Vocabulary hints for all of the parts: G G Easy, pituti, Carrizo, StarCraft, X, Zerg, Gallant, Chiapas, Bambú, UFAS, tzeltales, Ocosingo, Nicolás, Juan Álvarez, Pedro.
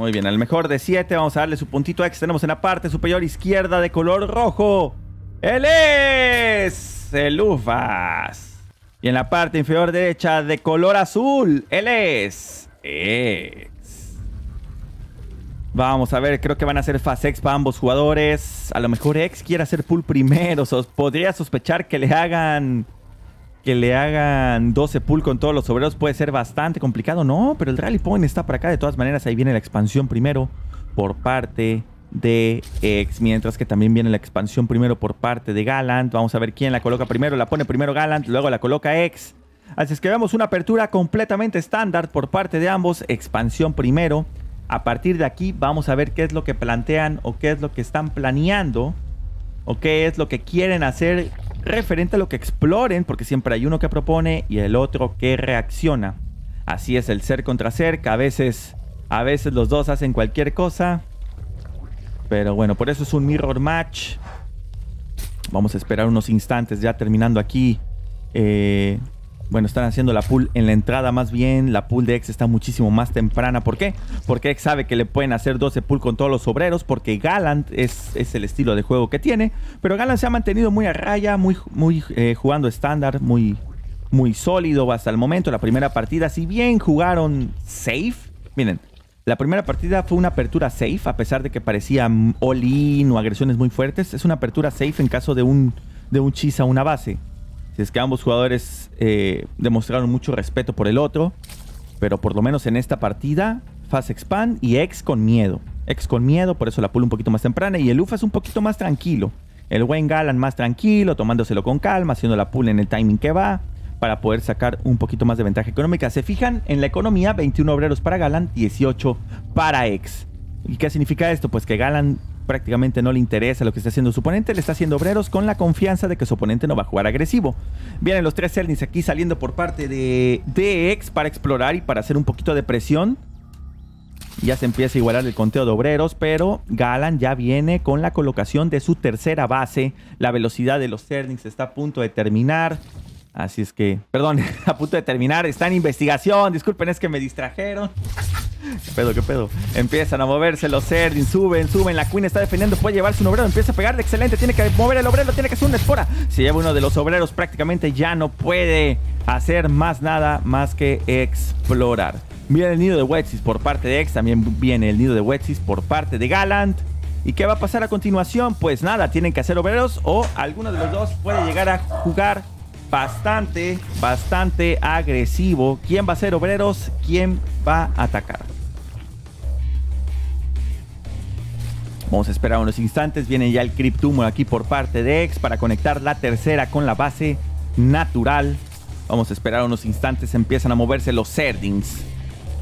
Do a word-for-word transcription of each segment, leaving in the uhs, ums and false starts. Muy bien, al mejor de siete vamos a darle su puntito X. Tenemos en la parte superior izquierda de color rojo. ¡Él es el U F A S! Y en la parte inferior derecha de color azul, él es X. Vamos a ver, creo que van a ser fase X para ambos jugadores. A lo mejor X quiere hacer pool primero. Sos- podría sospechar que le hagan... Que le hagan doce pool con todos los obreros puede ser bastante complicado, ¿no? Pero el rally point está para acá. De todas maneras, ahí viene la expansión primero por parte de X. Mientras que también viene la expansión primero por parte de Gallant. Vamos a ver quién la coloca primero. La pone primero Gallant, luego la coloca X. Así es que vemos una apertura completamente estándar por parte de ambos. Expansión primero. A partir de aquí vamos a ver qué es lo que plantean o qué es lo que están planeando. O qué es lo que quieren hacer referente a lo que exploren, porque siempre hay uno que propone y el otro que reacciona. Así es el ser contra ser, que a veces, a veces los dos hacen cualquier cosa. Pero bueno, por eso es un mirror match. Vamos a esperar unos instantes ya terminando aquí. Eh, bueno, están haciendo la pool en la entrada más bien. La pool de X está muchísimo más temprana. ¿Por qué? Porque X sabe que le pueden hacer doce pool con todos los obreros. Porque Gallant es, es el estilo de juego que tiene. Pero Gallant se ha mantenido muy a raya. Muy, muy eh, jugando estándar. Muy, muy sólido hasta el momento. La primera partida, si bien jugaron safe. Miren, la primera partida fue una apertura safe. A pesar de que parecía all-in o agresiones muy fuertes. Es una apertura safe en caso de un, de un chis a una base. Es que ambos jugadores eh, demostraron mucho respeto por el otro. Pero por lo menos en esta partida, Fast Expand y X con miedo. X con miedo, por eso la pula un poquito más temprana. Y el U F A S un poquito más tranquilo. El buen Gallant más tranquilo, tomándoselo con calma, haciendo la pula en el timing que va. Para poder sacar un poquito más de ventaja económica. Se fijan en la economía, veintiuno obreros para Gallant, dieciocho para X. ¿Y qué significa esto? Pues que Gallant prácticamente no le interesa lo que está haciendo su oponente. Le está haciendo obreros con la confianza de que su oponente no va a jugar agresivo. Vienen los tres Zernys aquí saliendo por parte de, de X para explorar y para hacer un poquito de presión. Ya se empieza a igualar el conteo de obreros, pero Gallant ya viene con la colocación de su tercera base. La velocidad de los Zernys está a punto de terminar. Así es que... Perdón, a punto de terminar. Está en investigación. Disculpen, es que me distrajeron. ¿Qué pedo, qué pedo? Empiezan a moverse los Zernys. Suben, suben. La Queen está defendiendo. Puede llevarse un obrero. Empieza a pegarle. Excelente. Tiene que mover el obrero. Tiene que hacer una espora. Se lleva uno de los obreros. Prácticamente ya no puede hacer más nada más que explorar. Viene el nido de Wetsis por parte de X. También viene el nido de Wetsis por parte de Gallant. ¿Y qué va a pasar a continuación? Pues nada. Tienen que hacer obreros o alguno de los dos puede llegar a jugar bastante, bastante agresivo. ¿Quién va a ser obreros? ¿Quién va a atacar? Vamos a esperar unos instantes. Viene ya el Crypt Tumor aquí por parte de X para conectar la tercera con la base natural. Vamos a esperar unos instantes. Empiezan a moverse los Zernys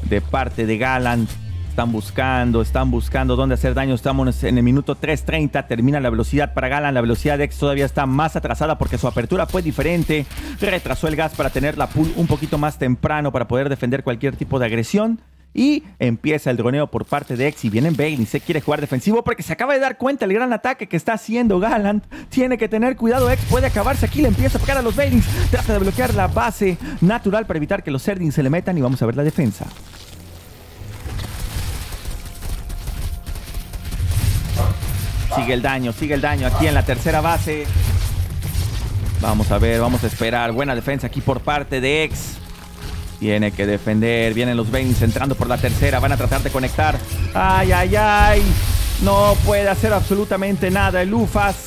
de parte de Gallant. Están buscando, están buscando dónde hacer daño. Estamos en el minuto tres treinta. Termina la velocidad para Gallant. La velocidad de X todavía está más atrasada porque su apertura fue diferente. Retrasó el gas para tener la pool un poquito más temprano para poder defender cualquier tipo de agresión. Y empieza el droneo por parte de X. Y viene Bailey. Se quiere jugar defensivo porque se acaba de dar cuenta el gran ataque que está haciendo Gallant. Tiene que tener cuidado. X puede acabarse aquí. Le empieza a pegar a los Bailey. Trata de bloquear la base natural para evitar que los Zernys se le metan. Y vamos a ver la defensa. Sigue el daño, sigue el daño aquí en la tercera base. Vamos a ver, vamos a esperar. Buena defensa aquí por parte de X. Tiene que defender. Vienen los Zernys entrando por la tercera. Van a tratar de conectar. ¡Ay, ay, ay! No puede hacer absolutamente nada el U F A S.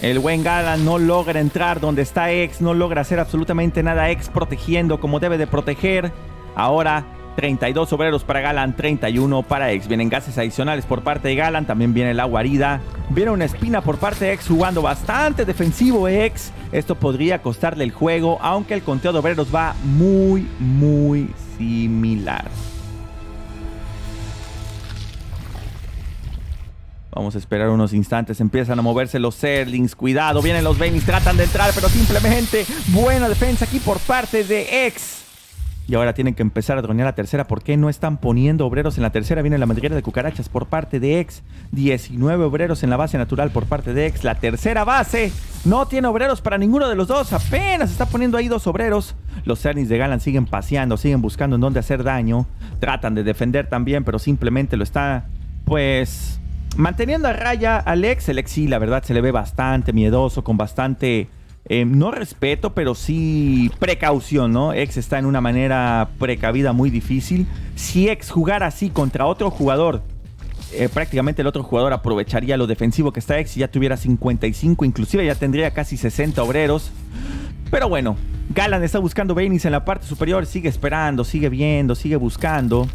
El buen Gallant no logra entrar donde está X. No logra hacer absolutamente nada. X protegiendo como debe de proteger. Ahora... treinta y dos obreros para Gallant, treinta y uno para X. Vienen gases adicionales por parte de Gallant. También viene la guarida. Viene una espina por parte de X jugando bastante defensivo X. Esto podría costarle el juego, aunque el conteo de obreros va muy, muy similar. Vamos a esperar unos instantes. Empiezan a moverse los Zernys. Cuidado, vienen los Zernys. Tratan de entrar, pero simplemente buena defensa aquí por parte de X. Y ahora tienen que empezar a dronear la tercera. ¿Por qué no están poniendo obreros en la tercera? Viene la madriguera de cucarachas por parte de X. diecinueve obreros en la base natural por parte de X. La tercera base no tiene obreros para ninguno de los dos. Apenas está poniendo ahí dos obreros. Los Cernis de Gallant siguen paseando, siguen buscando en dónde hacer daño. Tratan de defender también, pero simplemente lo está, pues, manteniendo a raya al X. El X sí, la verdad, se le ve bastante miedoso, con bastante... Eh, no respeto, pero sí precaución, ¿no? X está en una manera precavida muy difícil. Si X jugara así contra otro jugador, eh, prácticamente el otro jugador aprovecharía lo defensivo que está X y ya tuviera cincuenta y cinco, inclusive ya tendría casi sesenta obreros. Pero bueno, Gallant está buscando Bailings en la parte superior, sigue esperando, sigue viendo, sigue buscando.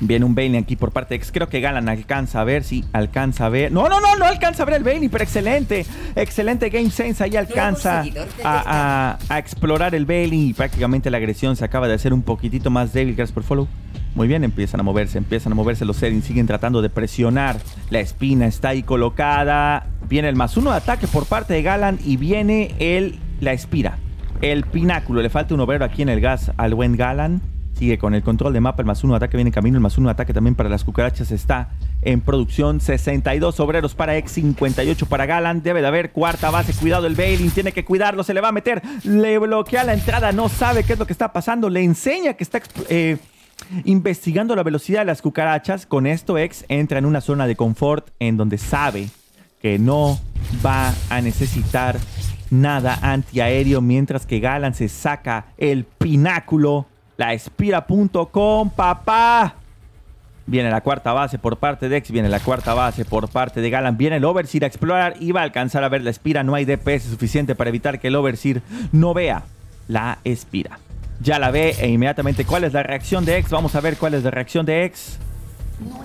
Viene un Bailey aquí por parte de X. Creo que Gallant alcanza a ver. Sí, alcanza a ver. No, no, no, no alcanza a ver el Bailey, pero excelente. Excelente Game Sense. Ahí alcanza a, a, a explorar el Bailey. Y prácticamente la agresión se acaba de hacer un poquitito más débil. Gracias por follow. Muy bien, empiezan a moverse. Empiezan a moverse los Zedin. Siguen tratando de presionar. La espina está ahí colocada. Viene el más uno de ataque por parte de Gallant. Y viene el, la espira. El pináculo. Le falta un obrero aquí en el gas al buen Gallant. Sigue con el control de mapa, el más uno ataque viene en camino, el más uno ataque también para las cucarachas está en producción. sesenta y dos obreros para X, cincuenta y ocho para Gallant, debe de haber cuarta base, cuidado el Bailing, tiene que cuidarlo, se le va a meter, le bloquea la entrada, no sabe qué es lo que está pasando, le enseña que está eh, investigando la velocidad de las cucarachas. Con esto X entra en una zona de confort en donde sabe que no va a necesitar nada antiaéreo, mientras que Gallant se saca el pináculo. La espira punto com, papá. Viene la cuarta base por parte de X. Viene la cuarta base por parte de Gallant. Viene el Overseer a explorar y va a alcanzar a ver la espira. No hay D P S suficiente para evitar que el Overseer no vea la espira. Ya la ve e inmediatamente. ¿Cuál es la reacción de X? Vamos a ver cuál es la reacción de X.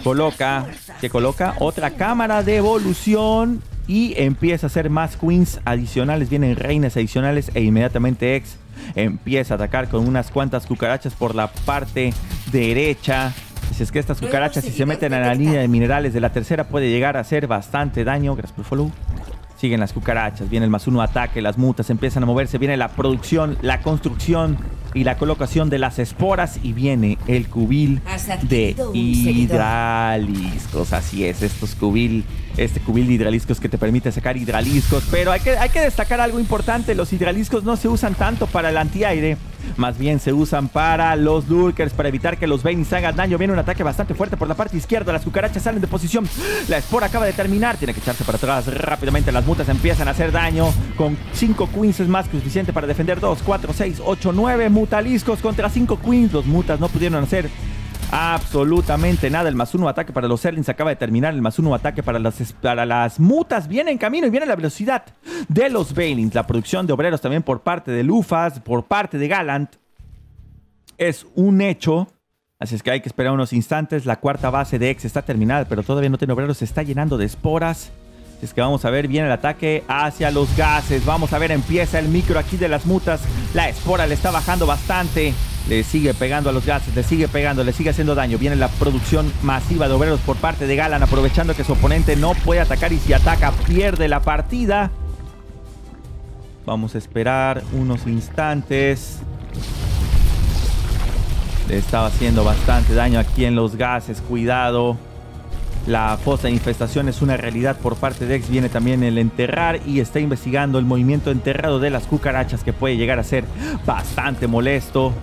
Coloca. ¿Qué coloca? Otra cámara de evolución. Y empieza a hacer más queens adicionales. Vienen reinas adicionales e inmediatamente X empieza a atacar con unas cuantas cucarachas por la parte derecha. Si es que estas cucarachas, si se meten a la línea de minerales de la tercera, puede llegar a hacer bastante daño. Gracias por follow. Siguen las cucarachas. Viene el más uno ataque. Las mutas empiezan a moverse. Viene la producción, la construcción y la colocación de las esporas. Y viene el cubil de hidraliscos. Así es, estos cubil, este cubil de hidraliscos que te permite sacar hidraliscos. Pero hay que, hay que destacar algo importante. Los hidraliscos no se usan tanto para el antiaire. Más bien se usan para los lurkers, para evitar que los Bailings hagan daño. Viene un ataque bastante fuerte por la parte izquierda. Las cucarachas salen de posición. La espora acaba de terminar. Tiene que echarse para atrás rápidamente. Las mutas empiezan a hacer daño. Con cinco queens es más que suficiente para defender dos, cuatro, seis, ocho, nueve mutaliscos contra cinco queens. Los mutas no pudieron hacer absolutamente nada. El más uno ataque para los Zerlings acaba de terminar. El más uno ataque para las, para las mutas viene en camino y viene la velocidad de los Bailings. La producción de obreros también por parte del U F A S, por parte de Gallant, es un hecho. Así es que hay que esperar unos instantes. La cuarta base de X está terminada, pero todavía no tiene obreros. Se está llenando de esporas. Así es que vamos a ver. Viene el ataque hacia los gases. Vamos a ver. Empieza el micro aquí de las mutas. La espora le está bajando bastante. Le sigue pegando a los gases, le sigue pegando, le sigue haciendo daño. Viene la producción masiva de obreros por parte de Gallant, aprovechando que su oponente no puede atacar y si ataca pierde la partida. Vamos a esperar unos instantes. Le estaba haciendo bastante daño aquí en los gases, cuidado. La fosa de infestación es una realidad por parte de X. Viene también el enterrar y está investigando el movimiento enterrado de las cucarachas, que puede llegar a ser bastante molesto.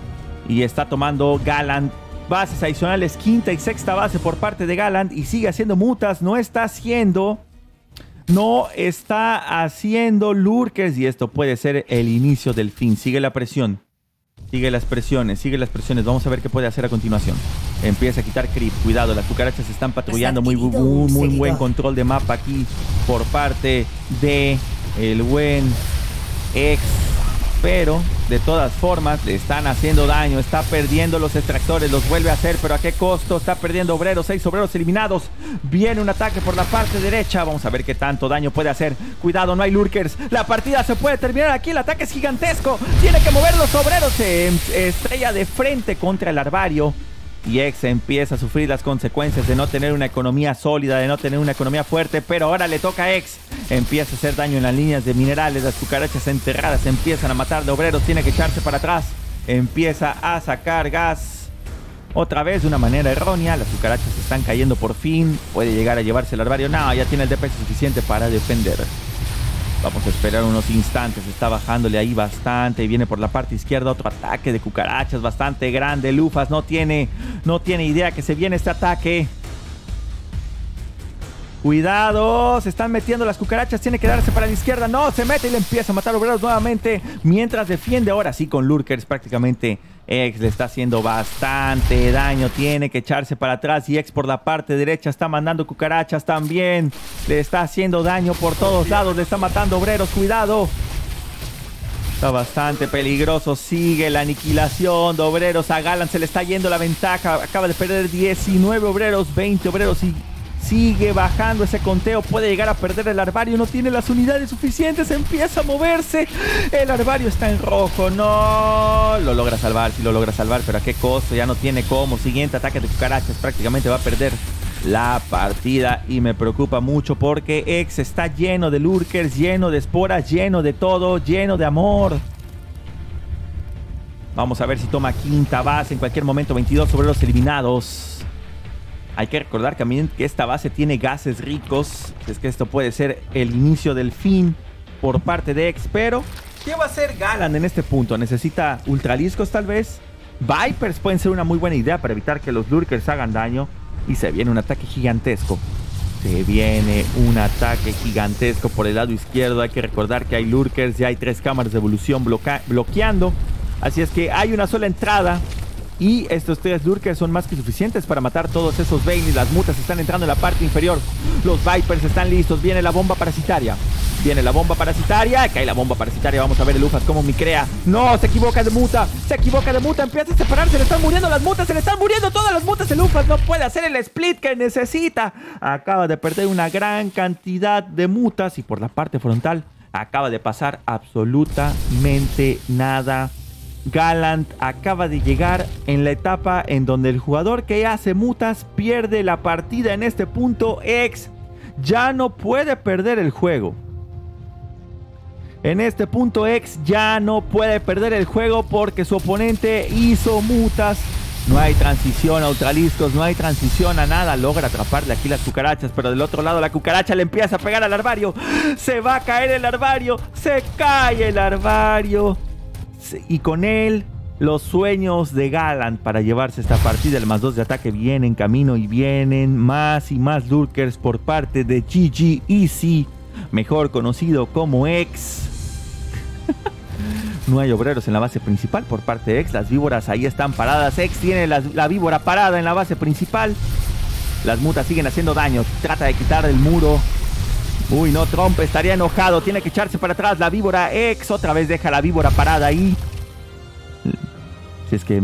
Y está tomando Gallant bases adicionales, quinta y sexta base por parte de Gallant. Y sigue haciendo mutas, no está haciendo, no está haciendo lurkers. Y esto puede ser el inicio del fin. Sigue la presión, sigue las presiones, sigue las presiones. Vamos a ver qué puede hacer a continuación. Empieza a quitar creep, cuidado, las cucarachas están patrullando. Muy, muy, muy buen control de mapa aquí por parte de el buen X. Pero de todas formas le están haciendo daño. Está perdiendo los extractores. Los vuelve a hacer, pero ¿a qué costo? Está perdiendo obreros. Seis obreros eliminados. Viene un ataque por la parte derecha. Vamos a ver qué tanto daño puede hacer. Cuidado, no hay lurkers. La partida se puede terminar aquí. El ataque es gigantesco. Tiene que mover los obreros. Se estrella de frente contra el herbario. Y X empieza a sufrir las consecuencias de no tener una economía sólida, de no tener una economía fuerte. Pero ahora le toca a X. Empieza a hacer daño en las líneas de minerales. Las cucarachas enterradas empiezan a matar de obreros. Tiene que echarse para atrás. empieza a sacar gas. Otra vez de una manera errónea. Las cucarachas están cayendo por fin. Puede llegar a llevarse el herbario. No, ya tiene el D P S suficiente para defender. Vamos a esperar unos instantes. Está bajándole ahí bastante. Viene por la parte izquierda otro ataque de cucarachas bastante grande. El U F A S no tiene, no tiene idea que se viene este ataque. Cuidado, se están metiendo las cucarachas. Tiene que darse para la izquierda. No, se mete y le empieza a matar obreros nuevamente. Mientras defiende ahora sí con Lurkers prácticamente. X le está haciendo bastante daño. Tiene que echarse para atrás. Y X por la parte derecha está mandando cucarachas también. Le está haciendo daño por todos lados. Le está matando obreros. Cuidado. Está bastante peligroso. Sigue la aniquilación de obreros. A Gallant se le está yendo la ventaja. Acaba de perder diecinueve obreros, veinte obreros y... sigue bajando ese conteo. Puede llegar a perder el herbario. No tiene las unidades suficientes. Empieza a moverse. El herbario está en rojo. No. Lo logra salvar. Sí lo logra salvar. Pero a qué costo. Ya no tiene cómo. Siguiente ataque de cucarachas. Prácticamente va a perder la partida. Y me preocupa mucho porque X está lleno de lurkers. Lleno de esporas. Lleno de todo. Lleno de amor. Vamos a ver si toma quinta base. En cualquier momento veintidós obreros eliminados. Hay que recordar también que esta base tiene gases ricos. Es que esto puede ser el inicio del fin por parte de X. Pero, ¿qué va a hacer Gallant en este punto? ¿Necesita ultraliscos tal vez? Vipers pueden ser una muy buena idea para evitar que los lurkers hagan daño. Y se viene un ataque gigantesco. Se viene un ataque gigantesco por el lado izquierdo. Hay que recordar que hay lurkers. Ya hay tres cámaras de evolución bloqueando. Así es que hay una sola entrada. Y estos tres lurkers son más que suficientes para matar todos esos Baileys. Las mutas están entrando en la parte inferior. Los Vipers están listos. Viene la bomba parasitaria. Viene la bomba parasitaria. Cae la bomba parasitaria. Vamos a ver el U F A S como micrea. No, se equivoca de muta. Se equivoca de muta. Empieza a separarse. Se le están muriendo las mutas. Se le están muriendo todas las mutas. El U F A S no puede hacer el split que necesita. Acaba de perder una gran cantidad de mutas. Y por la parte frontal acaba de pasar absolutamente nada. Gallant acaba de llegar en la etapa en donde el jugador que hace mutas pierde la partida. En este punto, X ya no puede perder el juego. En este punto, X ya no puede perder el juego porque su oponente hizo mutas. No hay transición a ultraliscos, no hay transición a nada. Logra atraparle aquí las cucarachas, pero del otro lado la cucaracha le empieza a pegar al herbario. Se va a caer el herbario, se cae el herbario. Y con él, los sueños de Gallant para llevarse esta partida. El más dos de ataque viene en camino y vienen más y más lurkers por parte de G G Easy, mejor conocido como X. No hay obreros en la base principal por parte de X. Las víboras ahí están paradas. X tiene la, la víbora parada en la base principal. Las mutas siguen haciendo daño. Trata de quitar el muro. Uy, no, Trump estaría enojado. Tiene que echarse para atrás la víbora. X otra vez deja la víbora parada ahí. Si es que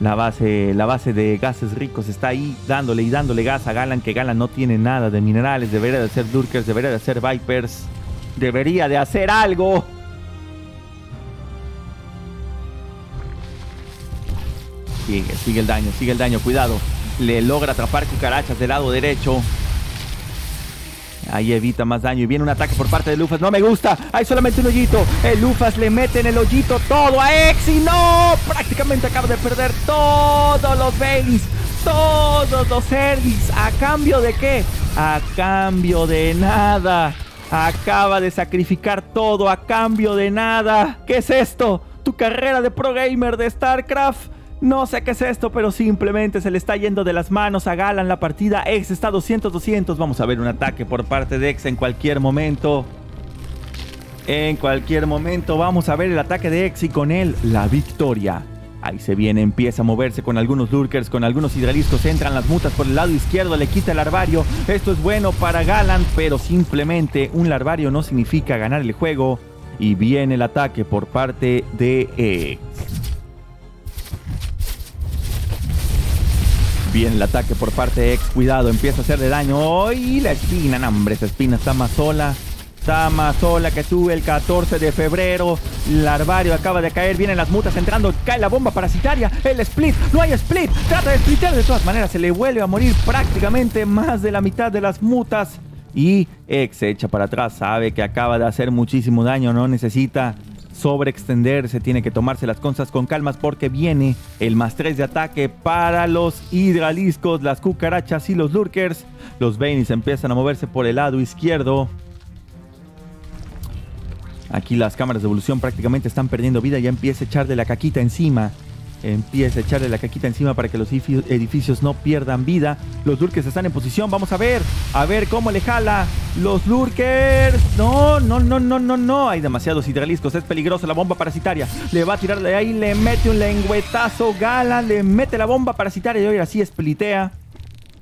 la base, la base de gases ricos está ahí dándole y dándole gas a Gallant, que Gallant no tiene nada de minerales. Debería de hacer lurkers, debería de hacer vipers. Debería de hacer algo. Sigue, sigue el daño, sigue el daño. Cuidado. Le logra atrapar cucarachas del lado derecho. Ahí evita más daño y viene un ataque por parte del U F A S. No me gusta, hay solamente un hoyito. El U F A S le mete en el hoyito todo a X y no, prácticamente acaba de perder todos los Baileys, todos los Erlis. ¿A cambio de qué? A cambio de nada. Acaba de sacrificar todo a cambio de nada. ¿Qué es esto? ¿Tu carrera de pro gamer de StarCraft? No sé qué es esto, pero simplemente se le está yendo de las manos a Gallant la partida. X está doscientos doscientos. Vamos a ver un ataque por parte de X en cualquier momento. En cualquier momento vamos a ver el ataque de X y con él la victoria. Ahí se viene, empieza a moverse con algunos lurkers, con algunos hidraliscos. Entran las mutas por el lado izquierdo, le quita el larvario. Esto es bueno para Gallant, pero simplemente un larvario no significa ganar el juego. Y viene el ataque por parte de X. Bien, el ataque por parte de X. Cuidado, empieza a hacerle daño. ¡Oh! Y la espina, no, hombre, esa espina está más sola. Está más sola que tú el catorce de febrero. Larvario acaba de caer. Vienen las mutas entrando. Cae la bomba parasitaria. El split. No hay split. Trata de splitear. De todas maneras, se le vuelve a morir prácticamente más de la mitad de las mutas. Y X se echa para atrás. Sabe que acaba de hacer muchísimo daño. No necesita sobreextenderse, tiene que tomarse las cosas con calmas porque viene el más tres de ataque para los hidraliscos, las cucarachas y los lurkers. Los Banis empiezan a moverse por el lado izquierdo. Aquí las cámaras de evolución prácticamente están perdiendo vida. Ya empieza a echarle la caquita encima. Empieza a echarle la caquita encima para que los edificios no pierdan vida. Los lurkers están en posición. Vamos a ver. A ver cómo le jala. Los lurkers. No, no, no, no, no, no. Hay demasiados hidraliscos. Es peligroso la bomba parasitaria. Le va a tirar de ahí. Le mete un lengüetazo. Gala. Le mete la bomba parasitaria. Y ahora sí splitea.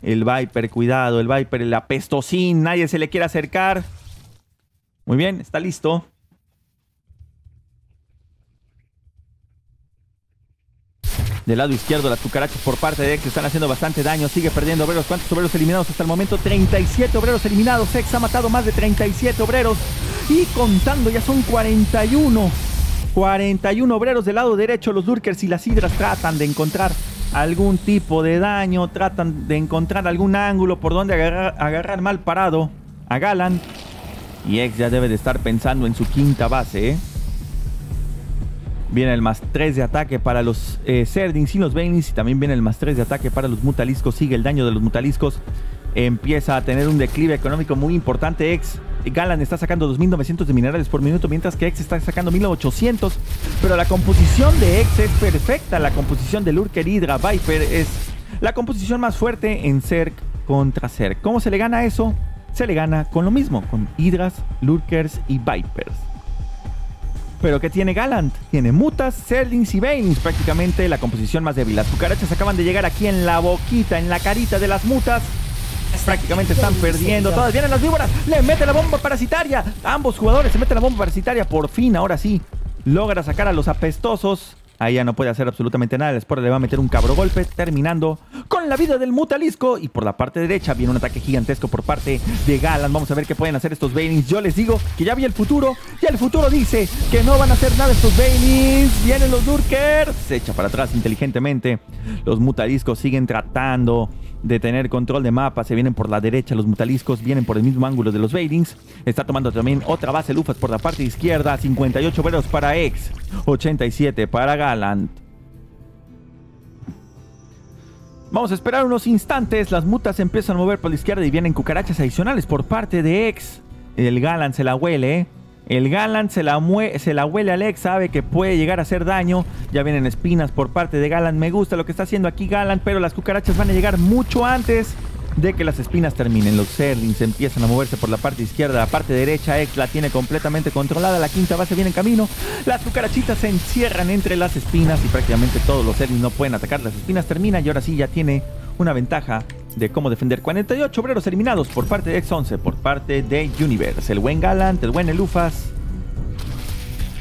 El Viper. Cuidado. El Viper. El apestosín. Nadie se le quiere acercar. Muy bien. Está listo. Del lado izquierdo, las cucarachas por parte de X están haciendo bastante daño. Sigue perdiendo obreros. ¿Cuántos obreros eliminados hasta el momento? treinta y siete obreros eliminados. X ha matado más de treinta y siete obreros. Y contando, ya son cuarenta y uno. cuarenta y uno obreros del lado derecho. Los lurkers y las hidras tratan de encontrar algún tipo de daño. Tratan de encontrar algún ángulo por donde agarrar, agarrar mal parado a Gallant. Y X ya debe de estar pensando en su quinta base, ¿eh? Viene el más tres de ataque para los eh, Zerdings y los Banis. Y también viene el más tres de ataque para los Mutaliscos. Sigue el daño de los Mutaliscos. Empieza a tener un declive económico muy importante. X Gallant está sacando dos mil novecientos de minerales por minuto, mientras que X está sacando mil ochocientos. Pero la composición de X es perfecta. La composición de Lurker, Hydra, Viper es la composición más fuerte en Zerg contra Zerg. ¿Cómo se le gana eso? Se le gana con lo mismo, con Hydras, Lurkers y Vipers. ¿Pero qué tiene Gallant? Tiene mutas, Zerdings y Banis, prácticamente la composición más débil. Las cucarachas acaban de llegar aquí en la boquita, en la carita de las mutas. Prácticamente están perdiendo. Todas vienen las víboras. Le mete la bomba parasitaria. Ambos jugadores se meten la bomba parasitaria. Por fin, ahora sí, logra sacar a los apestosos. Ahí ya no puede hacer absolutamente nada. El Spore le va a meter un cabro golpe, terminando con la vida del Mutalisco. Y por la parte derecha viene un ataque gigantesco por parte de Gallant. Vamos a ver qué pueden hacer estos Banis. Yo les digo que ya vi el futuro. Y el futuro dice que no van a hacer nada estos Banis. Vienen los Lurkers. Se echa para atrás inteligentemente. Los Mutaliscos siguen tratando de tener control de mapa. Se vienen por la derecha. Los Mutaliscos vienen por el mismo ángulo de los Banis. Está tomando también otra base el U F A S por la parte izquierda. cincuenta y ocho veros para X. ochenta y siete para Gallant. Vamos a esperar unos instantes. Las mutas empiezan a mover por la izquierda y vienen cucarachas adicionales por parte de X. El Gallant se la huele, ¿eh? El Gallant se la, se la huele al X. Sabe que puede llegar a hacer daño. Ya vienen espinas por parte de Gallant. Me gusta lo que está haciendo aquí Gallant, pero las cucarachas van a llegar mucho antes de que las espinas terminen. Los Zerdings empiezan a moverse por la parte izquierda. La parte derecha X la tiene completamente controlada. La quinta base viene en camino. Las cucarachitas se encierran entre las espinas y prácticamente todos los Zerdings no pueden atacar. Las espinas terminan y ahora sí ya tiene una ventaja de cómo defender. cuarenta y ocho obreros eliminados por parte de X, once por parte de Universe. El buen Gallant, el buen Elufas.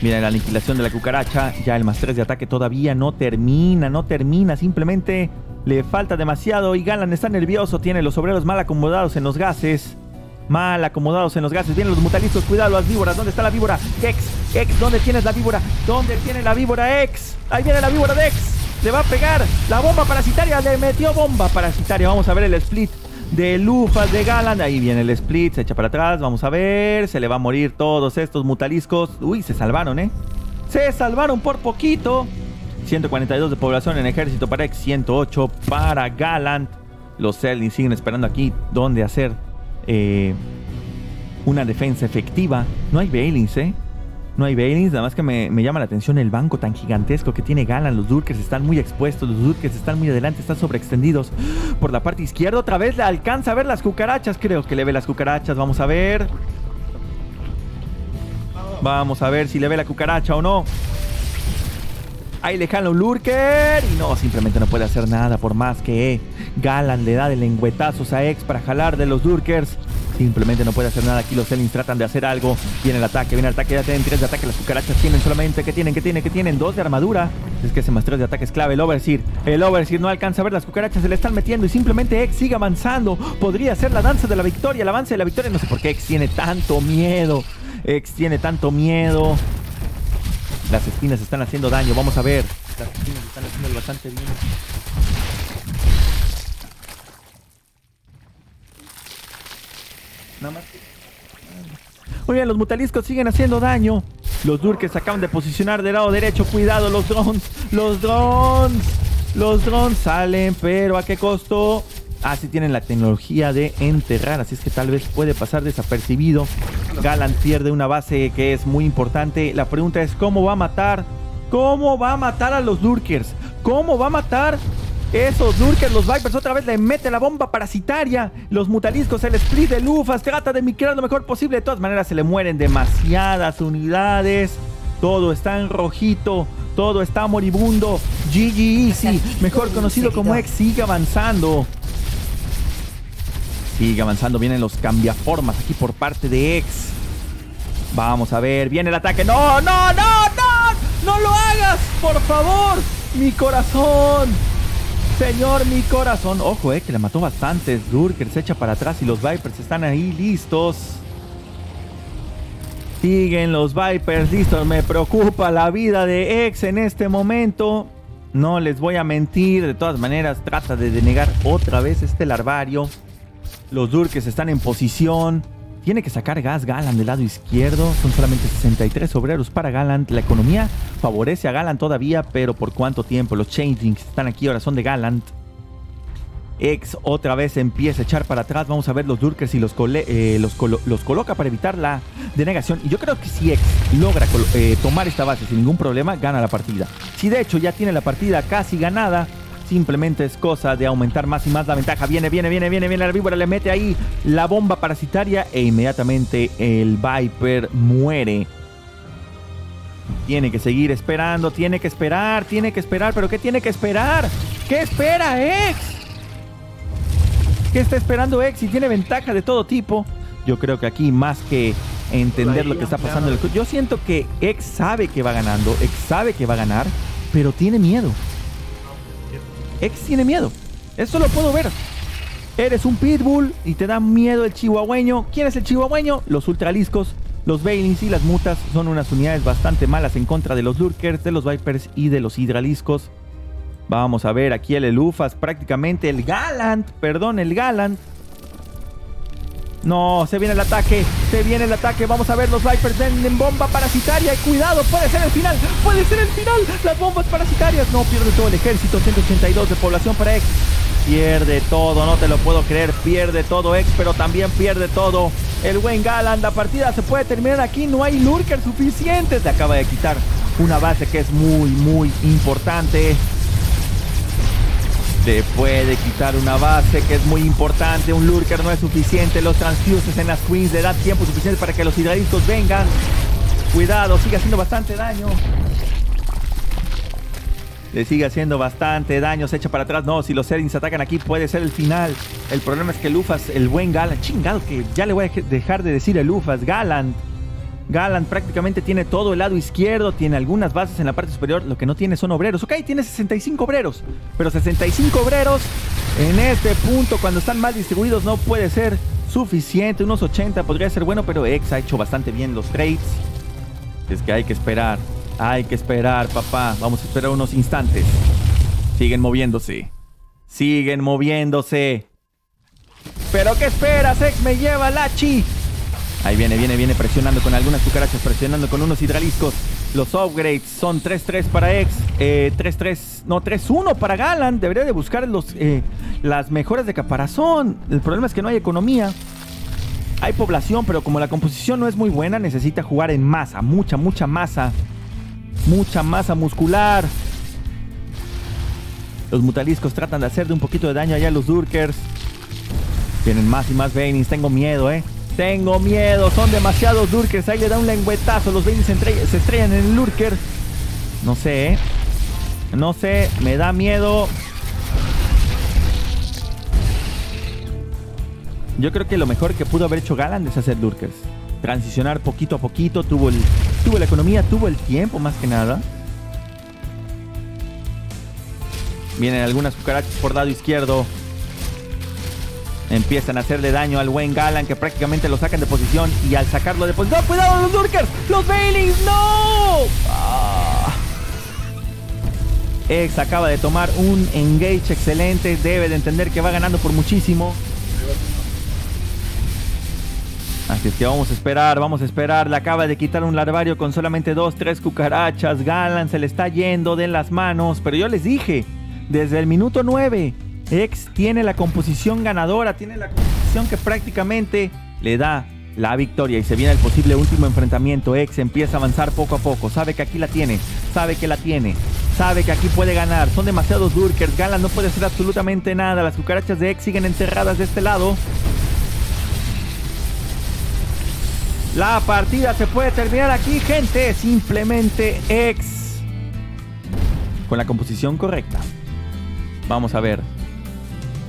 Mira la aniquilación de la cucaracha. Ya el más tres de ataque todavía no termina, no termina. Simplemente le falta demasiado y Gallant está nervioso. Tiene los obreros mal acomodados en los gases. Mal acomodados en los gases. Vienen los mutaliscos. Cuidado las víboras. ¿Dónde está la víbora? X. X. ¿Dónde tienes la víbora? ¿Dónde tiene la víbora X? Ahí viene la víbora de X. Le va a pegar la bomba parasitaria. Le metió bomba parasitaria. Vamos a ver el split de Lufas de Gallant. Ahí viene el split. Se echa para atrás. Vamos a ver. Se le va a morir todos estos mutaliscos. Uy, se salvaron, ¿eh? Se salvaron por poquito. ciento cuarenta y dos de población en ejército para X, ciento ocho para Gallant. Los Zerdings siguen esperando aquí donde hacer eh, una defensa efectiva. No hay Bailings, ¿eh? No hay Bailings. Nada más que me, me llama la atención el banco tan gigantesco que tiene Gallant. Los Lurkers están muy expuestos. Los Lurkers están muy adelante. Están sobreextendidos. Por la parte izquierda otra vez le alcanza a ver las cucarachas. Creo que le ve las cucarachas. Vamos a ver. Vamos a ver si le ve la cucaracha o no. Ahí le jala un lurker y no, simplemente no puede hacer nada. Por más que Gallant le da de lengüetazos a X para jalar de los lurkers, simplemente no puede hacer nada. Aquí los Zerdings tratan de hacer algo. Viene el ataque, viene el ataque, ya tienen tres de ataque. Las cucarachas tienen solamente, que tienen, que tienen, que tienen dos de armadura. Es que ese más tres de ataque es clave. El Overseer, el Overseer no alcanza a ver. Las cucarachas se le están metiendo y simplemente X sigue avanzando. Podría ser la danza de la victoria, el avance de la victoria. No sé por qué X tiene tanto miedo. X tiene tanto miedo. Las espinas están haciendo daño, vamos a ver. Las espinas están haciendo bastante bien. Nada más. Muy bien, los mutaliscos siguen haciendo daño. Los Durkes acaban de posicionar del lado derecho. Cuidado, los drones. Los drones. Los drones salen, pero ¿a qué costo? Así tienen la tecnología de enterrar, así es que tal vez puede pasar desapercibido. Gallant pierde una base que es muy importante. La pregunta es ¿cómo va a matar? ¿Cómo va a matar a los Durkers? ¿Cómo va a matar esos Durkers? Los Vipers otra vez le mete la bomba parasitaria. Los Mutaliscos, el split del U F A S, trata de micrar lo mejor posible. De todas maneras se le mueren demasiadas unidades. Todo está en rojito. Todo está moribundo. G G Easy, mejor conocido como X, sigue avanzando. Sigue avanzando, vienen los cambiaformas aquí por parte de X. Vamos a ver, viene el ataque. ¡No, no, no, no! ¡No lo hagas, por favor! ¡Mi corazón! Señor, mi corazón. Ojo, eh, que le mató bastantes. Durkers se echa para atrás y los Vipers están ahí listos. Siguen los Vipers listos. Me preocupa la vida de X en este momento. No les voy a mentir. De todas maneras, trata de denegar otra vez este larvario. Los Durkers están en posición. Tiene que sacar gas Gallant del lado izquierdo. Son solamente sesenta y tres obreros para Gallant. La economía favorece a Gallant todavía, pero ¿por cuánto tiempo? Los Changelings están aquí, ahora son de Gallant. X otra vez empieza a echar para atrás. Vamos a ver los Durkers y los, eh, los, colo los coloca para evitar la denegación. Y yo creo que si X logra eh, tomar esta base sin ningún problema, gana la partida. Si de hecho ya tiene la partida casi ganada, simplemente es cosa de aumentar más y más la ventaja. Viene, viene, viene, viene, viene la víbora, le mete ahí la bomba parasitaria e inmediatamente el Viper muere. Tiene que seguir esperando, tiene que esperar, tiene que esperar. ¿Pero qué tiene que esperar? ¿Qué espera X? ¿Qué está esperando X? Si tiene ventaja de todo tipo. Yo creo que aquí más que entender lo que está pasando, yo siento que X sabe que va ganando, X sabe que va a ganar, pero tiene miedo. X tiene miedo. Eso lo puedo ver. Eres un pitbull y te da miedo el chihuahueño. ¿Quién es el chihuahueño? Los ultraliscos, los Bailings y las mutas son unas unidades bastante malas en contra de los Durkers, de los Vipers y de los hidraliscos. Vamos a ver aquí el Elufas, prácticamente el Gallant, perdón, el Gallant. No, se viene el ataque, se viene el ataque. Vamos a ver, los Vipers en bomba parasitaria. Cuidado, puede ser el final, puede ser el final. Las bombas parasitarias, no, pierde todo el ejército. Ciento ochenta y dos de población para X. Pierde todo, no te lo puedo creer. Pierde todo X, pero también pierde todo el buen Gallant. La partida se puede terminar aquí, no hay lurker suficientes. Le acaba de quitar una base que es muy, muy importante. Le puede quitar una base que es muy importante. Un lurker no es suficiente. Los transfuses en las queens le dan tiempo suficiente para que los hidraliscos vengan. Cuidado, sigue haciendo bastante daño. Le sigue haciendo bastante daño. Se echa para atrás. No, si los Serins atacan aquí puede ser el final. El problema es que el U F A S, el buen Gallant. Chingado que ya le voy a dejar de decir el U F A S. Gallant. Gallant prácticamente tiene todo el lado izquierdo, tiene algunas bases en la parte superior, lo que no tiene son obreros. Ok, tiene sesenta y cinco obreros, pero sesenta y cinco obreros en este punto, cuando están mal distribuidos, no puede ser suficiente. Unos ochenta podría ser bueno, pero X ha hecho bastante bien los trades. Es que hay que esperar, hay que esperar, papá. Vamos a esperar unos instantes. Siguen moviéndose, siguen moviéndose. ¿Pero qué esperas, X? Me lleva Lachi. Ahí viene, viene, viene presionando con algunas cucarachas, presionando con unos hidraliscos. Los upgrades son tres tres para X, eh, tres tres, no, tres uno para Gallant. Debería de buscar los, eh, las mejoras de caparazón. El problema es que no hay economía. Hay población, pero como la composición no es muy buena, necesita jugar en masa, mucha, mucha masa. Mucha masa muscular. Los mutaliscos tratan de hacer de un poquito de daño allá a los Durkers. Tienen más y más Bainings, tengo miedo, eh. Tengo miedo, son demasiados Durkers. Ahí le da un lengüetazo, los Bailings se estrellan en el Lurker. No sé, ¿eh? No sé, me da miedo. Yo creo que lo mejor que pudo haber hecho Gallant es hacer Lurkers. Transicionar poquito a poquito, tuvo, el, tuvo la economía, tuvo el tiempo más que nada. Vienen algunas cucarachas por lado izquierdo. Empiezan a hacerle daño al buen Gallant, que prácticamente lo sacan de posición. Y al sacarlo de posición... ¡No, cuidado los Durkers! ¡Los Bailings! ¡No! Ah. X acaba de tomar un engage excelente. Debe de entender que va ganando por muchísimo. Así es que vamos a esperar, vamos a esperar. Le acaba de quitar un larvario con solamente dos, tres cucarachas. Gallant se le está yendo de las manos. Pero yo les dije, desde el minuto nueve, X tiene la composición ganadora. Tiene la composición que prácticamente le da la victoria. Y se viene el posible último enfrentamiento. X empieza a avanzar poco a poco. Sabe que aquí la tiene. Sabe que la tiene. Sabe que aquí puede ganar. Son demasiados lurkers. Gallant no puede hacer absolutamente nada. Las cucarachas de X siguen encerradas de este lado. La partida se puede terminar aquí, gente. Simplemente X, con la composición correcta. Vamos a ver.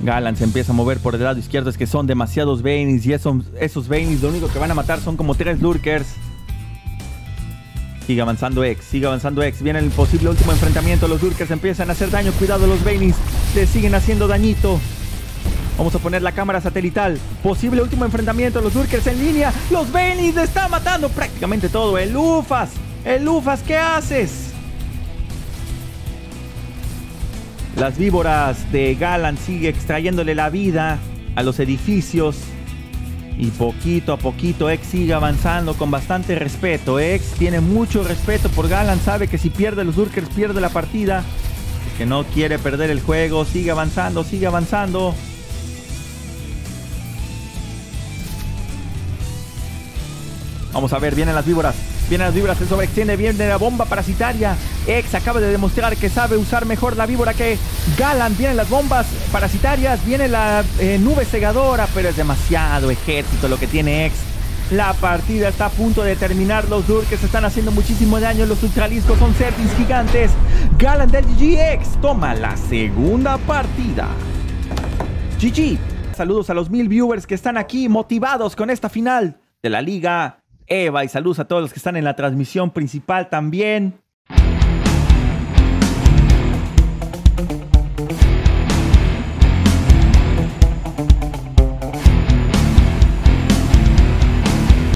Gallant se empieza a mover por el lado izquierdo. Es que son demasiados Banis. Y esos, esos Banis lo único que van a matar son como tres lurkers. Sigue avanzando X. Sigue avanzando X. Viene el posible último enfrentamiento. Los lurkers empiezan a hacer daño. Cuidado, los Banis le siguen haciendo dañito. Vamos a poner la cámara satelital. Posible último enfrentamiento. Los lurkers en línea. Los Banis le está matando prácticamente todo. El U F A S. El U F A S, ¿qué haces? Las víboras de Gallant sigue extrayéndole la vida a los edificios. Y poquito a poquito X sigue avanzando con bastante respeto. X tiene mucho respeto por Gallant. Sabe que si pierde los lurkers pierde la partida. Es que no quiere perder el juego. Sigue avanzando, sigue avanzando. Vamos a ver, vienen las víboras, vienen las víboras, se sobreextiende, viene la bomba parasitaria. X acaba de demostrar que sabe usar mejor la víbora que Gallant. Vienen las bombas parasitarias, viene la eh, nube cegadora, pero es demasiado ejército lo que tiene X. La partida está a punto de terminar. Los lurkers están haciendo muchísimo daño. Los ultraliscos son serpins gigantes. Gallant del G G X toma la segunda partida. G G. Saludos a los mil viewers que están aquí motivados con esta final de la Liga Eva, y saludos a todos los que están en la transmisión principal también.